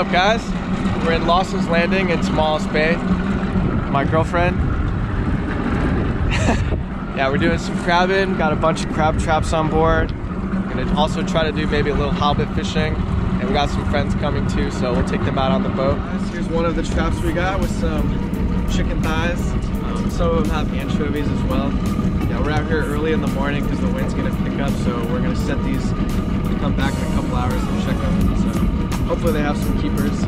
up, guys? We're in Lawson's Landing in Tomales Bay. My girlfriend. Yeah, we're doing some crabbing. Got a bunch of crab traps on board. Gonna also try to do maybe a little halibut fishing. And we got some friends coming too, so we'll take them out on the boat. Here's one of the traps we got with some chicken thighs. Some of them have anchovies as well. Yeah, we're out here early in the morning because the wind's gonna pick up, so we're gonna set these to come back in a couple hours and check them. So hopefully they have some keepers.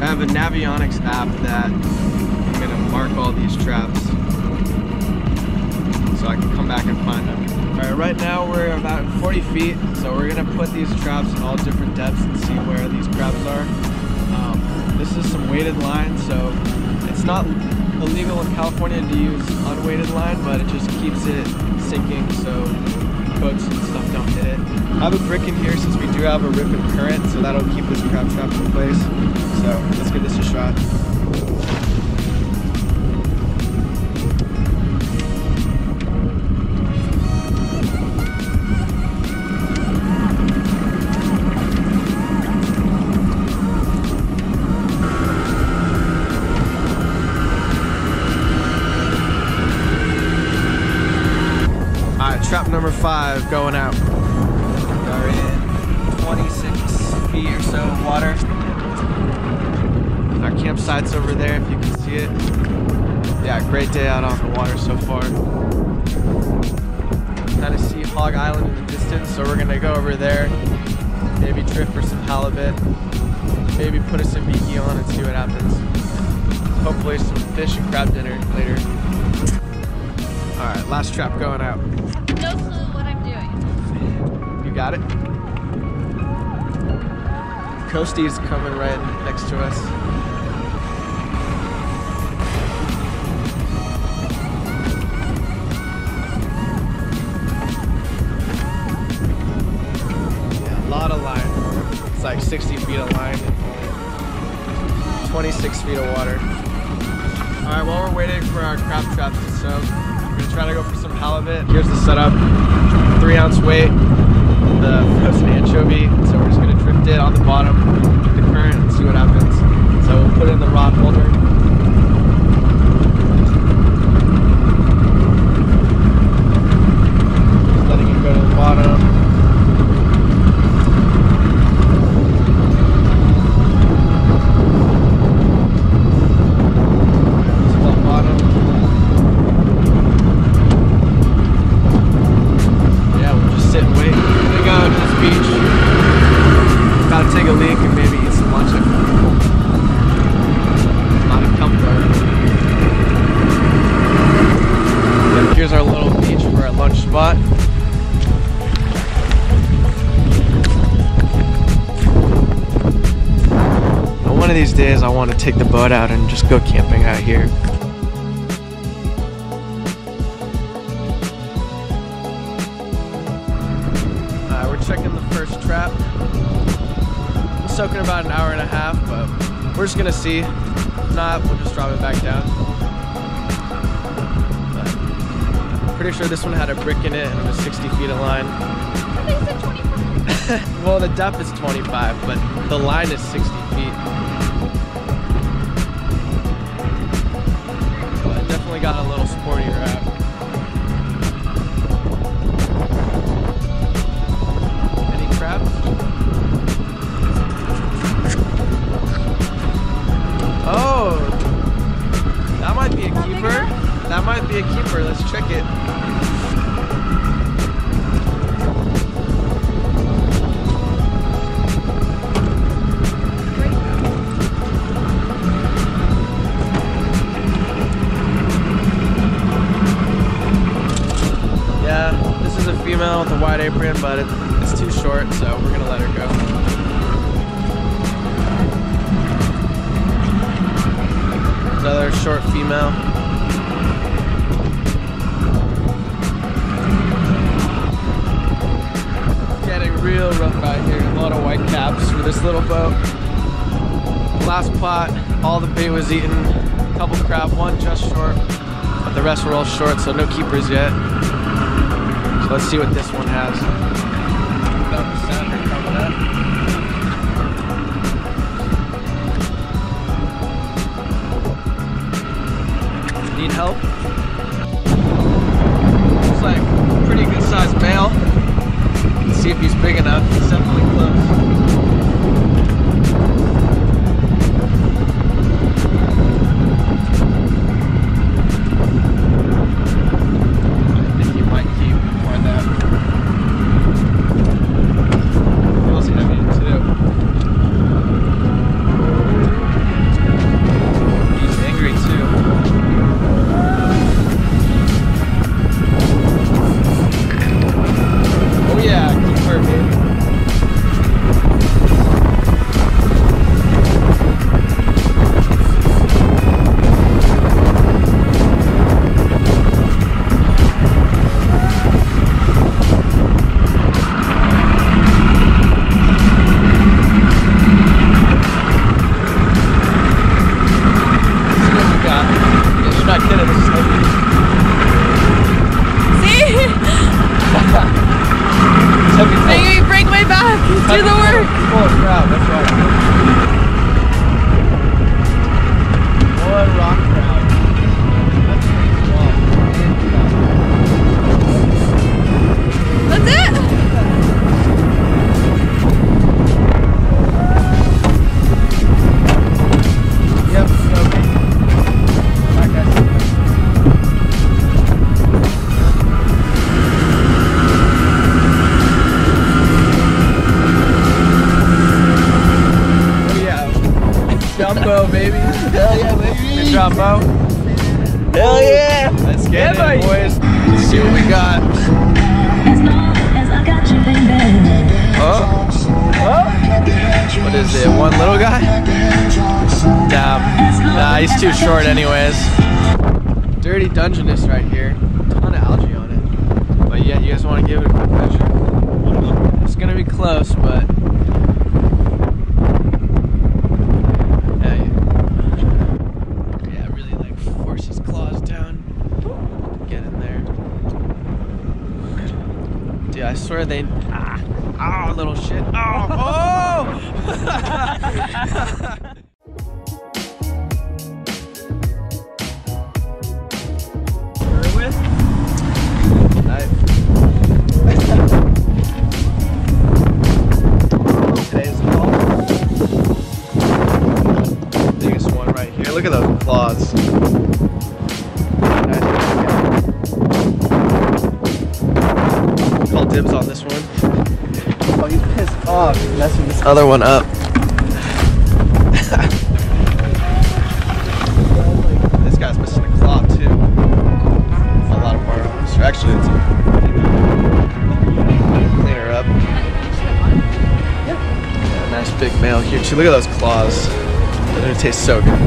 I have a Navionics app that I'm gonna mark all these traps so I can come back and find them. Alright, right now we're about 40 feet, so we're gonna put these traps in all different depths and see where these crabs are. This is some weighted line, so it's not illegal in California to use unweighted line, but it just keeps it sinking so boats and stuff don't hit it. I have a brick in here since we do have a rip and current, so that'll keep this crab trap in place. So let's give this a shot. Trap number 5 going out. We're in 26 feet or so of water. Our campsite's over there if you can see it. Yeah, great day out on the water so far. Kind of see Hog Island in the distance, so we're gonna go over there, maybe drift for some halibut, maybe put a sambiki on and see what happens. Hopefully some fish and crab dinner later. Alright, last trap going out. No clue what I'm doing. You got it? Coasty is coming right next to us. Yeah, a lot of line. It's like 60 feet of line and 26 feet of water. Alright, while we're waiting for our crab traps to soak, we're gonna try to go for some halibut. Here's the setup, 3 ounce weight, the frozen anchovy. So we're just gonna drift it on the bottom with the current and see what happens. So we'll put it in the rod holder. Just letting it go to the bottom. One of these days I want to take the boat out and just go camping out here. We're checking the first trap. We'll soak in about an hour and a half, but we're just gonna see. If not, we'll just drop it back down. But I'm pretty sure this one had a brick in it and it was 60 feet of line. I think it's 25. Well, the depth is 25, but the line is 60 feet. Got a little sporty wrap. Any crabs? Oh! That might be a keeper. That might be a keeper. Let's check it. Female with a wide apron, but it's too short, so we're gonna let her go. Another short female. It's getting real rough out here. A lot of white caps for this little boat. Last pot, all the bait was eaten. A couple crab, one just short, but the rest were all short, so no keepers yet. So let's see what this one has. About the center coming up. Need help? Looks like a pretty good sized male. Let's see if he's big enough. He's definitely close. Jumbo, baby. Hell yeah, baby. Hey, Jumbo. Hell yeah. Let's get it, boys. Let's see what we got. As long as I got you, baby. Oh. Oh. What is it? One little guy? Damn. Nah, he's too short anyways. Dirty Dungeness right here. A ton of algae on it. But yeah, you guys want to give it a quick measure? It's going to be close, but... I swear they... Ah, oh, little shit. Oh! Oh! Dibs on this one. Oh, he's pissed off messing this other one up. This guy's missing a claw too. A lot of barnacles. Actually, it's clean her up. Yeah, nice big male here too. Look at those claws. They're gonna taste so good.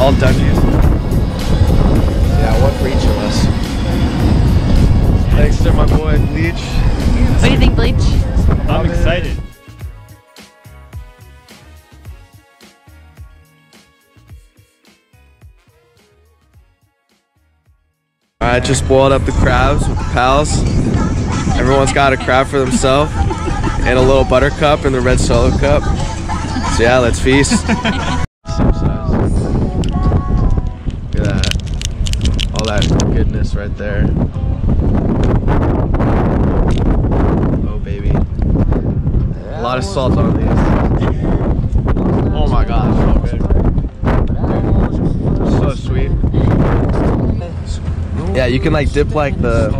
All Dungeness. Yeah, one for each of us. Thanks to my boy Bleach. What do you think, Bleach? I'm excited. Alright, just boiled up the crabs with the pals. Everyone's got a crab for themselves. And a little buttercup and the red solo cup. So yeah, let's feast. Goodness right there. Oh baby. A lot of salt on these. Oh my gosh, so good. So sweet. Yeah, you can like dip like the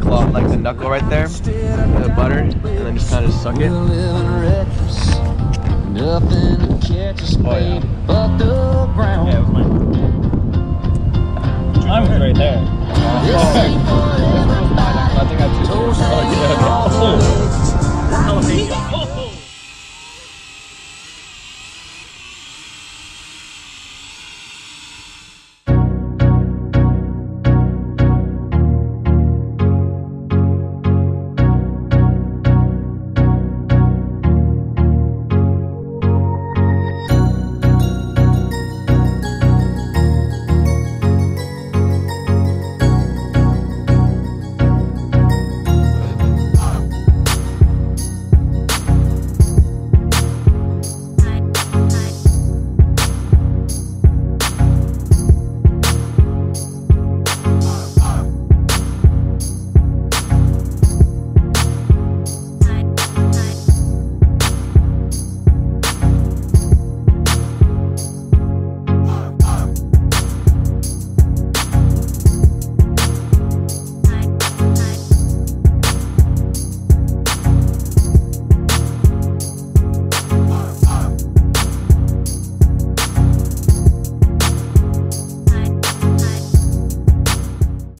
claw, like the knuckle right there in the butter and then just kinda suck it. Oh yeah. I was right there. Oh.